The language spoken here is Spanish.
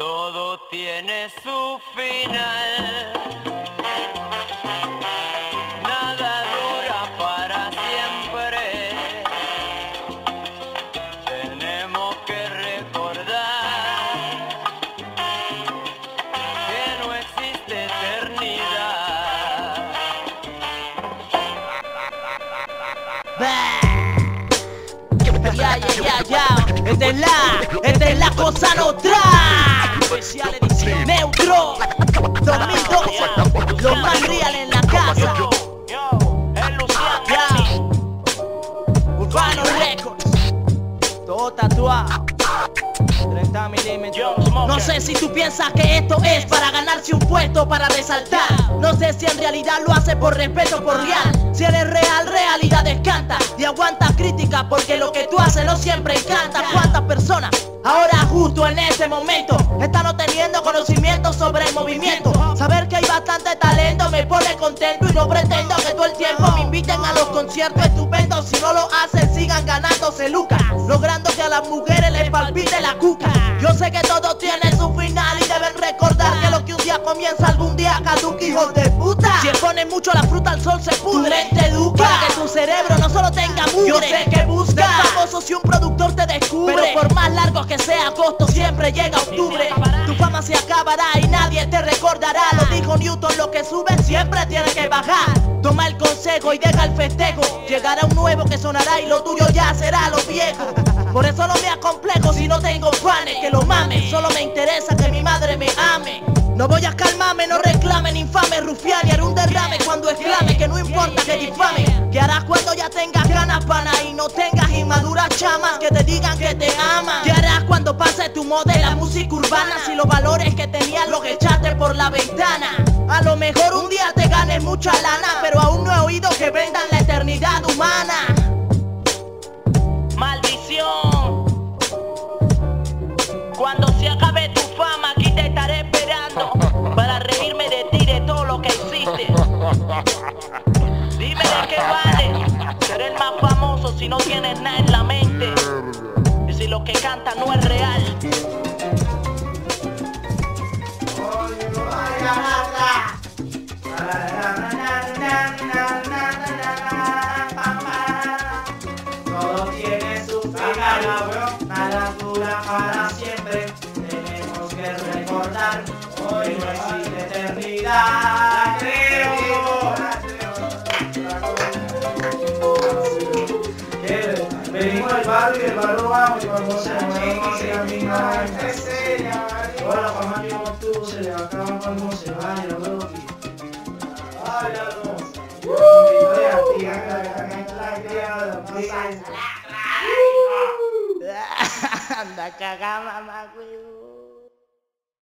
Todo tiene su final. Nada dura para siempre. Tenemos que recordar que no existe eternidad. Esta es la cosa nuestra. Especial edición Neutro 2002, lo más real en la casa. El Luciano Urbano Records, todo tatuado, 30 milímetros. No sé si tú piensas que esto es para ganarse un puesto, para resaltar. No sé si en realidad lo hace por respeto, por real. Si eres real, realidad descanta y aguanta crítica, porque lo que tú haces no siempre encanta. ¿Cuántas personas ahora justo en este momento están obteniendo conocimiento sobre el movimiento? Saber que hay bastante talento me pone contento, y no pretendo que todo el tiempo me inviten a los conciertos estupendos. Si no lo hacen, sigan ganándose lucas, logrando que a las mujeres les palpite la cuca. Yo sé que todo tiene su final y deben recordar que lo que un día comienza algún día caduca, hijos de puta. Si exponen mucho la fruta al sol se pudre. Te educa para que tu cerebro no solo tenga mugre. Yo sé que busca ser famoso si un productor te descubre, pero por más largo que sea agosto siempre llega octubre. Tu fama se acabará y nadie te recordará. Lo dijo Newton, lo que sube siempre tiene que bajar. Toma el consejo y deja el festejo. Llegará un nuevo que sonará y lo tuyo ya será lo viejo. Por eso no me acomplejo si no tengo fans que lo mamen. Solo me interesa que mi madre me ame. No voy a calmarme, no reclamen, infame rufián, y haré un derrame cuando exclame que no importa que difame. Que harás cuando ya tengas ganas, pana, y no tengas inmaduras chamas que te digan que te aman. Que harás cuando pase tu moda en la música urbana, si los valores que tenías los echaste por la ventana. A lo mejor un día te ganes mucha lana, pero aún no he oído que vendan la eternidad humana. Maldición, cuando se acabe tu fama aquí te estaré esperando para reírme de ti, de todo lo que hiciste. Dime de qué vale ser el más famoso si no tienes nada en la mente, y si lo que canta no es real. Todo tiene su final, nada dura para siempre. Tenemos que recordar, hoy no existe eternidad. Venimos del barrio y del barrio vamos, y cuando se mueven se caminan. Ahora la fama que no tuvo se le acaba cuando se va y la broqui. ¡Ay, la broqui! ¡Woo! Anda cagada, mamá, güey.